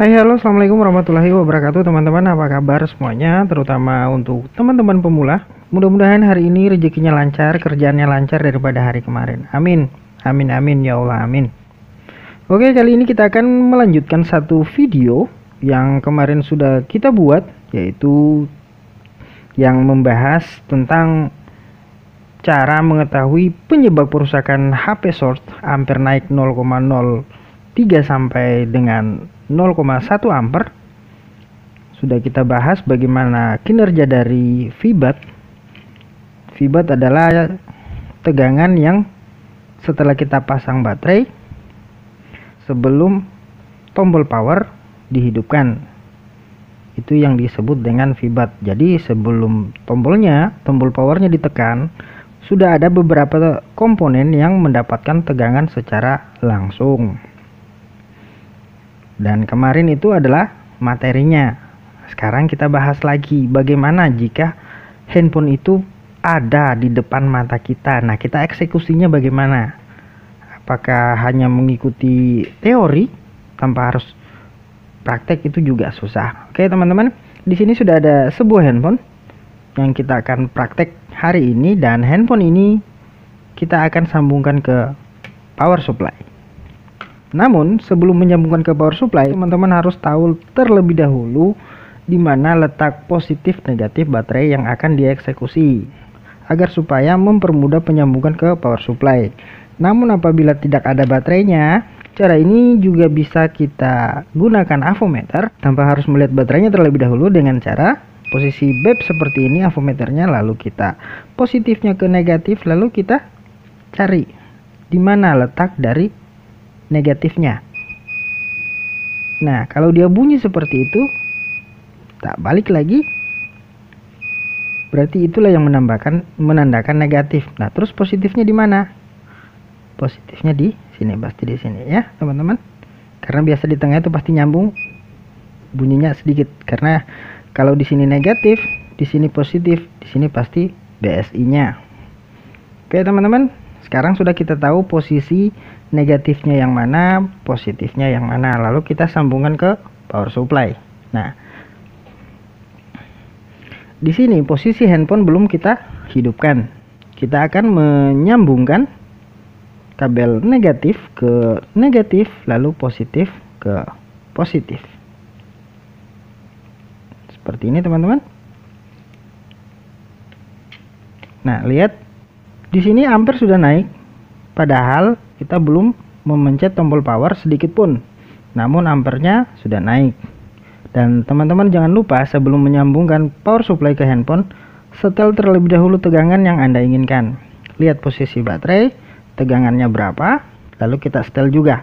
Hai, halo, assalamualaikum warahmatullahi wabarakatuh teman-teman. Apa kabar semuanya, terutama untuk teman-teman pemula? Mudah-mudahan hari ini rezekinya lancar, kerjaannya lancar daripada hari kemarin. Amin, amin, amin, ya Allah, amin. Oke, kali ini kita akan melanjutkan satu video yang kemarin sudah kita buat, yaitu yang membahas tentang cara mengetahui penyebab perusakan HP short ampere naik 0,03 sampai dengan 0,1 ampere. Sudah kita bahas bagaimana kinerja dari Vbat. Vbat adalah tegangan yang setelah kita pasang baterai sebelum tombol power dihidupkan. Itu yang disebut dengan Vbat. Jadi sebelum tombol powernya ditekan, sudah ada beberapa komponen yang mendapatkan tegangan secara langsung. Dan kemarin itu adalah materinya. Sekarang kita bahas lagi bagaimana jika handphone itu ada di depan mata kita. Nah, kita eksekusinya bagaimana? Apakah hanya mengikuti teori tanpa harus praktek? Itu juga susah. Oke teman-teman, di sini sudah ada sebuah handphone yang kita akan praktek hari ini, dan handphone ini kita akan sambungkan ke power supply. Namun sebelum menyambungkan ke power supply, teman-teman harus tahu terlebih dahulu di mana letak positif negatif baterai yang akan dieksekusi, agar supaya mempermudah penyambungan ke power supply. Namun apabila tidak ada baterainya, cara ini juga bisa kita gunakan avometer tanpa harus melihat baterainya terlebih dahulu, dengan cara posisi BEB seperti ini avometernya, lalu kita positifnya ke negatif, lalu kita cari di mana letak dari negatifnya. Nah, kalau dia bunyi seperti itu, kita balik lagi, berarti itulah yang menandakan negatif. Nah, terus positifnya di mana? Positifnya di sini, pasti di sini ya teman-teman, karena biasa di tengah itu pasti nyambung bunyinya sedikit. Karena kalau di sini negatif, di sini positif, di sini pasti BSI nya oke teman-teman, sekarang sudah kita tahu posisi negatifnya yang mana, positifnya yang mana, lalu kita sambungkan ke power supply. Nah, di sini posisi handphone belum kita hidupkan, kita akan menyambungkan kabel negatif ke negatif, lalu positif ke positif. Seperti ini teman-teman. Nah, lihat di sini ampere sudah naik, padahal kita belum memencet tombol power sedikit pun. Namun ampernya sudah naik. Dan teman-teman jangan lupa sebelum menyambungkan power supply ke handphone, setel terlebih dahulu tegangan yang Anda inginkan. Lihat posisi baterai, tegangannya berapa, lalu kita setel juga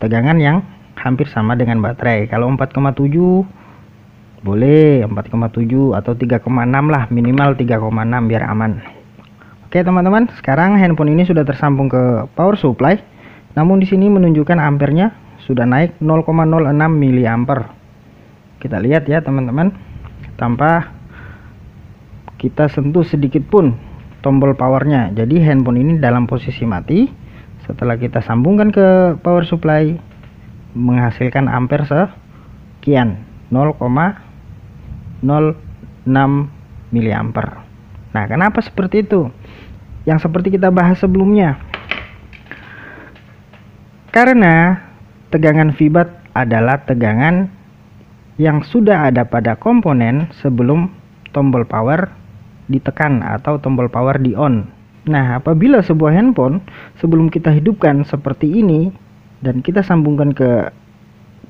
tegangan yang hampir sama dengan baterai. Kalau 4,7 boleh, 4,7 atau 3,6 lah, minimal 3,6 biar aman. Oke teman-teman, sekarang handphone ini sudah tersambung ke power supply, namun di sini menunjukkan ampernya sudah naik 0,06 miliampere. Kita lihat ya teman-teman, tanpa kita sentuh sedikit pun tombol powernya. Jadi handphone ini dalam posisi mati, setelah kita sambungkan ke power supply menghasilkan ampere sekian, 0,06 miliampere. Nah, kenapa seperti itu? Yang seperti kita bahas sebelumnya, karena tegangan Vbat adalah tegangan yang sudah ada pada komponen sebelum tombol power ditekan atau tombol power di on. Nah, apabila sebuah handphone sebelum kita hidupkan seperti ini dan kita sambungkan ke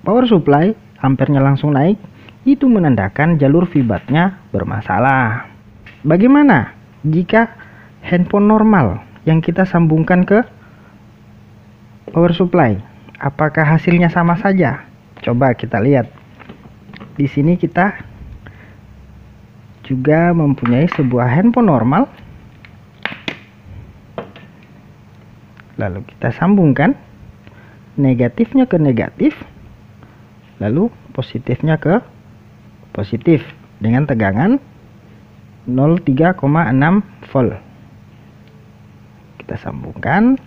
power supply, ampernya langsung naik, itu menandakan jalur Vbatnya bermasalah. Bagaimana jika handphone normal yang kita sambungkan ke power supply? Apakah hasilnya sama saja? Coba kita lihat. Di sini kita juga mempunyai sebuah handphone normal, lalu kita sambungkan negatifnya ke negatif, lalu positifnya ke positif dengan tegangan 03,6 volt. Kita sambungkan,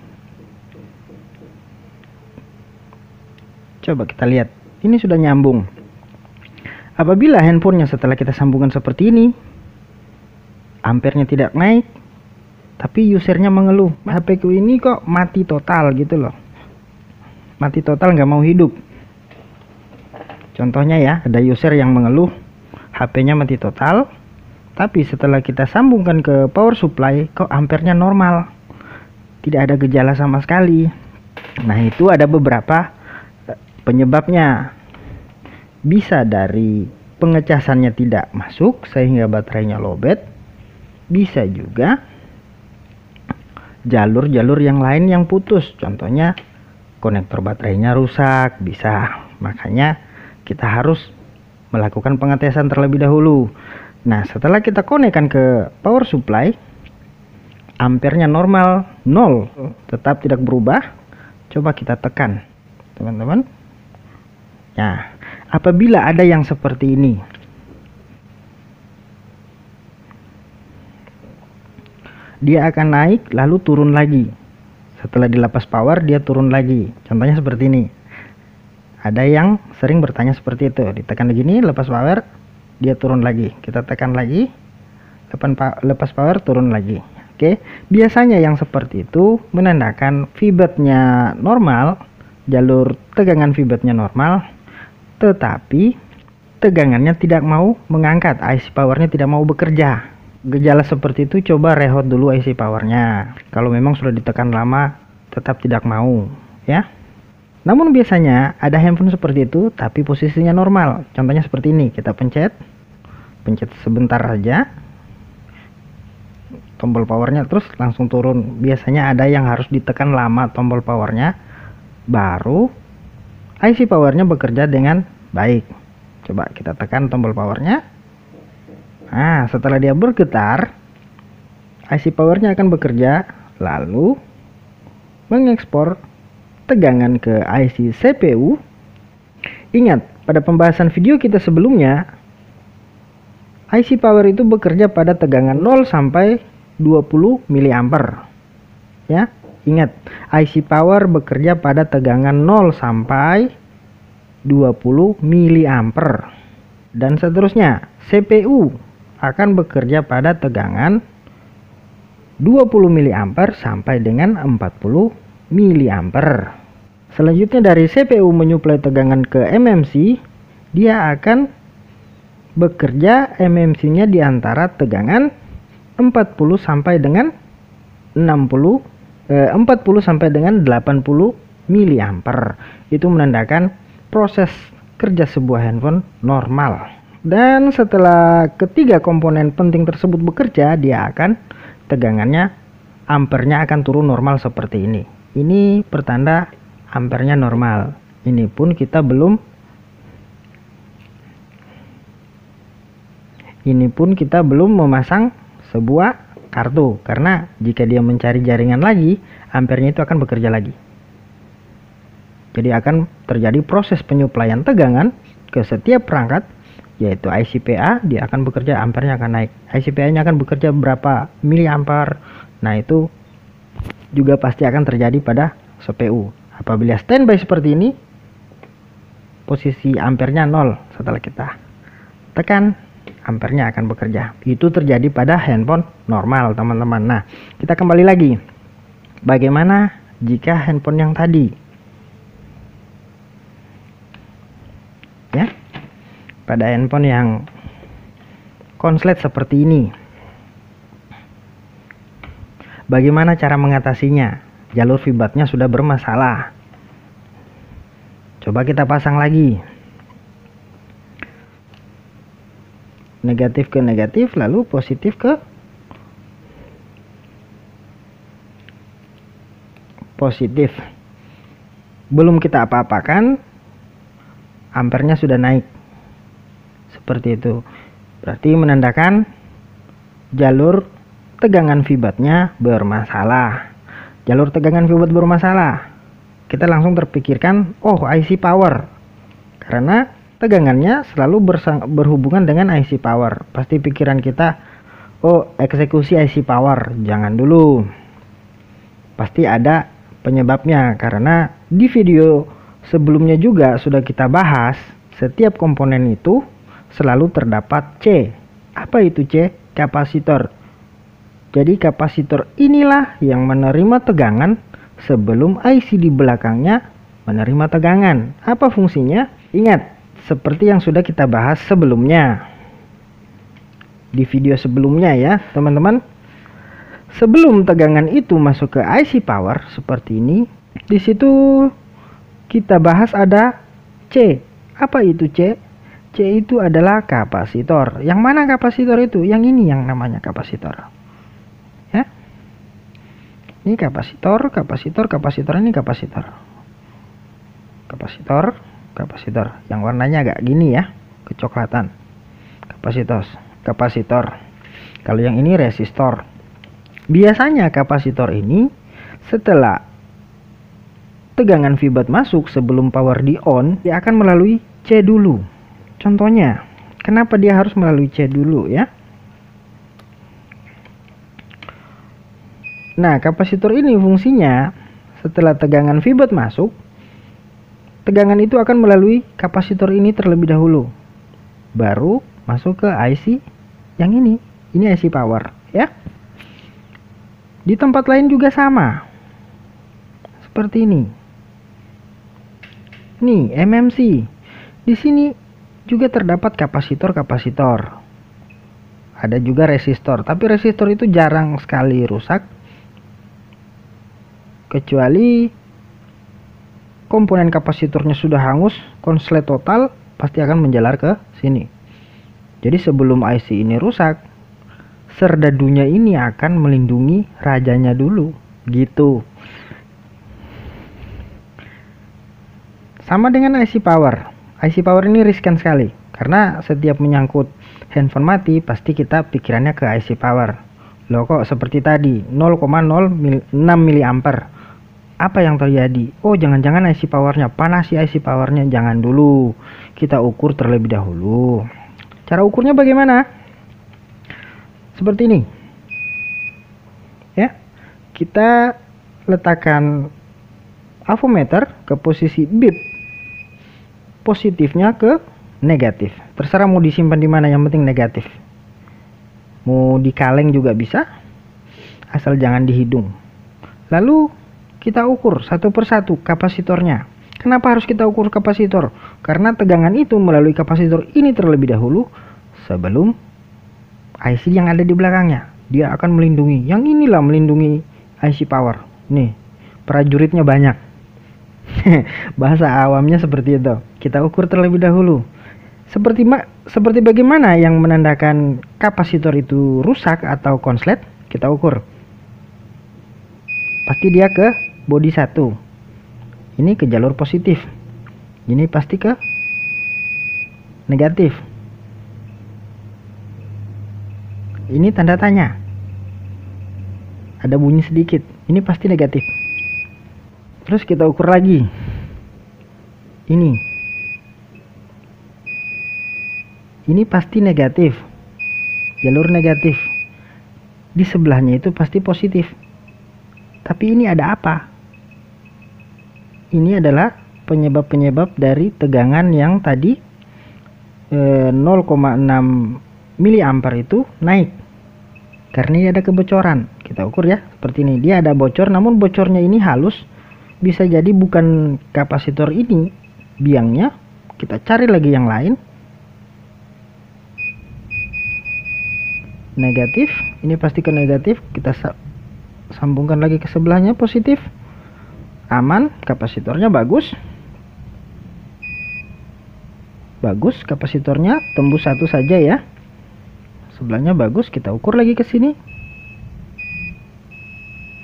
coba kita lihat ini sudah nyambung. Apabila handphonenya setelah kita sambungkan seperti ini, ampernya tidak naik, tapi usernya mengeluh, HPku ini kok mati total gitu loh, mati total nggak mau hidup. Contohnya ya, ada user yang mengeluh HP-nya mati total, tapi setelah kita sambungkan ke power supply, kok ampernya normal, tidak ada gejala sama sekali. Nah, itu ada beberapa penyebabnya. Bisa dari pengecasannya tidak masuk sehingga baterainya lowbat, bisa juga jalur-jalur yang lain yang putus, contohnya konektor baterainya rusak, bisa. Makanya kita harus melakukan pengetesan terlebih dahulu. Nah, setelah kita konekkan ke power supply, ampernya normal 0, tetap tidak berubah. Coba kita tekan, teman-teman. Nah, apabila ada yang seperti ini, dia akan naik lalu turun lagi. Setelah dilepas power, dia turun lagi. Contohnya seperti ini. Ada yang sering bertanya seperti itu. Ditekan begini, lepas power, dia turun lagi. Kita tekan lagi, lepas power, turun lagi. Oke, biasanya yang seperti itu menandakan Vbatnya normal, jalur tegangan Vbatnya normal, tetapi tegangannya tidak mau mengangkat, IC powernya tidak mau bekerja. Gejala seperti itu coba rehoot dulu IC powernya. Kalau memang sudah ditekan lama tetap tidak mau, ya. Namun biasanya ada handphone seperti itu tapi posisinya normal. Contohnya seperti ini, kita pencet sebentar saja tombol powernya terus langsung turun. Biasanya ada yang harus ditekan lama tombol powernya, baru IC powernya bekerja dengan baik. Coba kita tekan tombol powernya. Nah, setelah dia bergetar, IC powernya akan bekerja lalu mengekspor tegangan ke IC CPU. Ingat, pada pembahasan video kita sebelumnya, IC power itu bekerja pada tegangan 0 sampai 20 mA. Ya, ingat, IC power bekerja pada tegangan 0 sampai 20 mA dan seterusnya. CPU akan bekerja pada tegangan 20 mA sampai dengan 40 mA. Selanjutnya dari CPU menyuplai tegangan ke MMC, dia akan bekerja MMC-nya di antara tegangan 40 sampai dengan 40 sampai dengan 80 mA. Itu menandakan proses kerja sebuah handphone normal. Dan setelah ketiga komponen penting tersebut bekerja, dia akan tegangannya, ampernya akan turun normal seperti ini. Ini pertanda ampernya normal. Ini pun kita belum, memasang sebuah kartu, karena jika dia mencari jaringan lagi, ampernya itu akan bekerja lagi. Jadi akan terjadi proses penyuplaian tegangan ke setiap perangkat, yaitu ICPA, dia akan bekerja, ampernya akan naik. ICPA nya akan bekerja berapa miliampere, nah itu juga pasti akan terjadi pada CPU. Apabila standby seperti ini, posisi ampernya 0, setelah kita tekan ampernya akan bekerja. Itu terjadi pada handphone normal, teman-teman. Nah, kita kembali lagi. Bagaimana jika handphone yang tadi? Ya. Pada handphone yang konslet seperti ini. Bagaimana cara mengatasinya? Jalur Vbatnya sudah bermasalah. Coba kita pasang lagi. Negatif ke negatif, lalu positif ke positif. Belum kita apa-apakan, ampernya sudah naik. Seperti itu. Berarti menandakan jalur tegangan Vbatnya bermasalah. Jalur tegangan Vbat bermasalah. Kita langsung terpikirkan, oh, IC power. Karena tegangannya selalu berhubungan dengan IC power. Pasti pikiran kita, oh, eksekusi IC power. Jangan dulu. Pasti ada penyebabnya, karena di video Sebelumnya juga sudah kita bahas, setiap komponen itu selalu terdapat C. Apa itu C? Kapasitor. Jadi kapasitor inilah yang menerima tegangan sebelum IC di belakangnya menerima tegangan. Apa fungsinya? Ingat, seperti yang sudah kita bahas sebelumnya. Di video sebelumnya ya, teman-teman. Sebelum tegangan itu masuk ke IC power seperti ini, di situ kita bahas ada C. Apa itu C? C itu adalah kapasitor. Yang mana kapasitor itu? Yang ini yang namanya kapasitor. Ya. Ini kapasitor, kapasitor, kapasitor, ini kapasitor. Kapasitor, kapasitor. Yang warnanya agak gini ya, kecoklatan. Kapasitor, kapasitor. Kalau yang ini resistor. Biasanya kapasitor ini setelah tegangan Vbat masuk sebelum power di on, dia akan melalui C dulu. Contohnya, kenapa dia harus melalui C dulu ya? Nah, kapasitor ini fungsinya setelah tegangan Vbat masuk, tegangan itu akan melalui kapasitor ini terlebih dahulu. Baru masuk ke IC yang ini IC power ya. Di tempat lain juga sama. Seperti ini. Nih, MMC. Di sini juga terdapat kapasitor-kapasitor. Ada juga resistor, tapi resistor itu jarang sekali rusak. Kecuali komponen kapasitornya sudah hangus, konslet total pasti akan menjalar ke sini. Jadi sebelum IC ini rusak, serdadunya ini akan melindungi rajanya dulu, gitu. Sama dengan IC power. IC power ini riskan sekali karena setiap menyangkut handphone mati pasti kita pikirannya ke IC power. Loh kok seperti tadi 0,06 mA. Apa yang terjadi? Oh, jangan-jangan IC powernya panas, si IC powernya jangan dulu. Kita ukur terlebih dahulu. Cara ukurnya bagaimana? Seperti ini ya, kita letakkan avometer ke posisi bip, positifnya ke negatif, terserah mau disimpan di mana, yang penting negatif, mau di kaleng juga bisa, asal jangan di hidung. Lalu kita ukur satu persatu kapasitornya. Kenapa harus kita ukur kapasitor? Karena tegangan itu melalui kapasitor ini terlebih dahulu sebelum IC yang ada di belakangnya. Dia akan melindungi. Yang inilah melindungi IC power. Nih, prajuritnya banyak. Bahasa awamnya seperti itu. Kita ukur terlebih dahulu. Seperti bagaimana yang menandakan kapasitor itu rusak atau konslet, kita ukur. Pasti dia ke body 1. Ini ke jalur positif. Ini pasti ke negatif. Ini tanda tanya, ada bunyi sedikit, ini pasti negatif. Terus kita ukur lagi. Ini pasti negatif, jalur negatif. Di sebelahnya itu pasti positif. Tapi ini ada apa? Ini adalah penyebab-penyebab dari tegangan yang tadi 0,6 mA itu naik. Karena ini ada kebocoran. Kita ukur ya, seperti ini. Dia ada bocor, namun bocornya ini halus. Bisa jadi bukan kapasitor ini biangnya. Kita cari lagi yang lain. Negatif, ini pasti ke negatif. Kita sambungkan lagi ke sebelahnya positif. Aman, kapasitornya bagus. Bagus kapasitornya, tembus satu saja ya. Sebelahnya bagus, kita ukur lagi ke sini.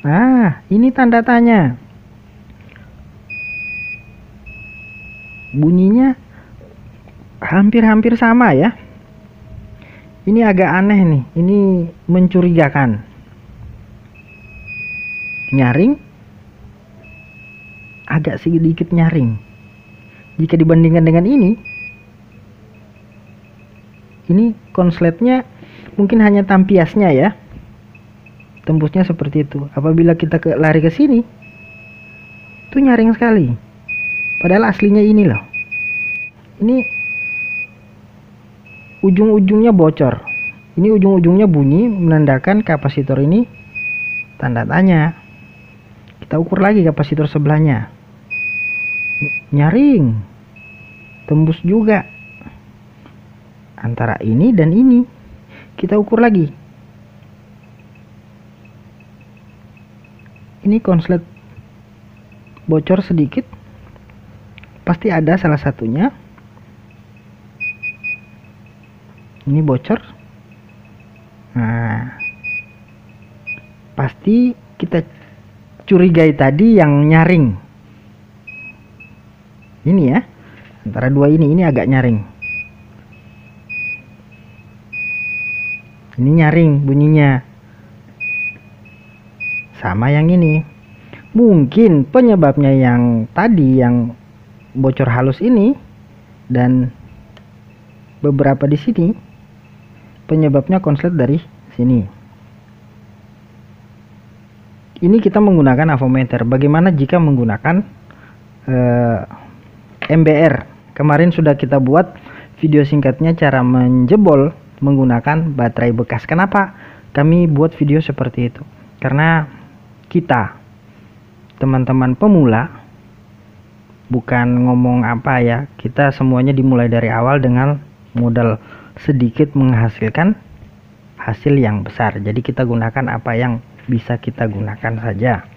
Nah, ini tanda tanya. Bunyinya hampir-hampir sama ya. Ini agak aneh nih, ini mencurigakan. Nyaring, agak sedikit nyaring. Jika dibandingkan dengan ini konsletnya mungkin hanya tampiasnya ya, tembusnya seperti itu. Apabila kita lari ke sini, itu nyaring sekali. Padahal aslinya ini loh. Ini ujung-ujungnya bocor. Ini ujung-ujungnya bunyi, menandakan kapasitor ini tanda tanya. Kita ukur lagi kapasitor sebelahnya. Nyaring. Tembus juga. Antara ini dan ini. Kita ukur lagi. Ini konslet bocor sedikit, pasti ada salah satunya. Ini bocor, nah pasti kita curigai tadi yang nyaring ini ya, antara dua ini agak nyaring, ini nyaring bunyinya. Sama yang ini, mungkin penyebabnya yang tadi yang bocor halus ini dan beberapa di sini penyebabnya konslet dari sini. Ini kita menggunakan avometer. Bagaimana jika menggunakan MBR? Kemarin sudah kita buat video singkatnya cara menjebol menggunakan baterai bekas. Kenapa kami buat video seperti itu? Karena kita teman-teman pemula, bukan ngomong apa ya, kita semuanya dimulai dari awal dengan modal sedikit menghasilkan hasil yang besar. Jadi kita gunakan apa yang bisa kita gunakan saja.